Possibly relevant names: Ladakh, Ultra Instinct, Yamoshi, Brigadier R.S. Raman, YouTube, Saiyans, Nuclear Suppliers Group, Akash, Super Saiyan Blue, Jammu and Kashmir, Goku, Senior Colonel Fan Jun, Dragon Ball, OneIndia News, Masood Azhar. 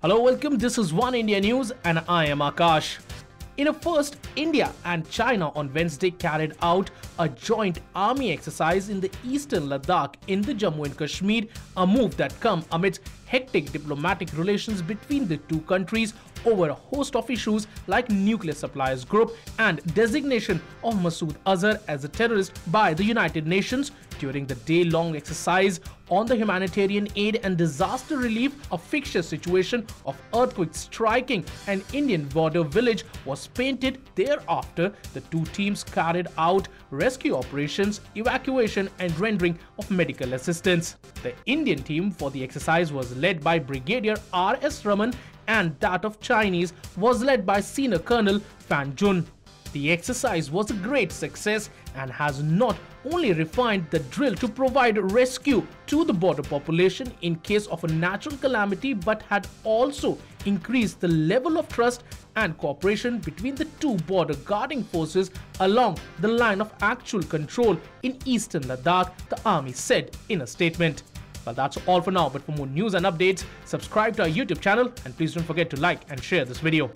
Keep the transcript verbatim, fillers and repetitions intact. Hello, welcome. This is Oneindia News and I am Akash. In a first, India and China on Wednesday carried out a joint army exercise in the eastern Ladakh in the Jammu and Kashmir, a move that comes amidst hectic diplomatic relations between the two countries over a host of issues like Nuclear Suppliers Group and designation of Masood Azhar as a terrorist by the United Nations. During the day-long exercise on the humanitarian aid and disaster relief, a fictitious situation of earthquake striking an Indian border village was painted. Thereafter, the two teams carried out rescue operations, evacuation and rendering of medical assistance. The Indian team for the exercise was led by Brigadier R S Raman and that of Chinese was led by Senior Colonel Fan Jun. The exercise was a great success and has not only refined the drill to provide rescue to the border population in case of a natural calamity, but had also increased the level of trust and cooperation between the two border guarding forces along the line of actual control in eastern Ladakh, the army said in a statement. Well, that's all for now, but for more news and updates, subscribe to our YouTube channel and please don't forget to like and share this video.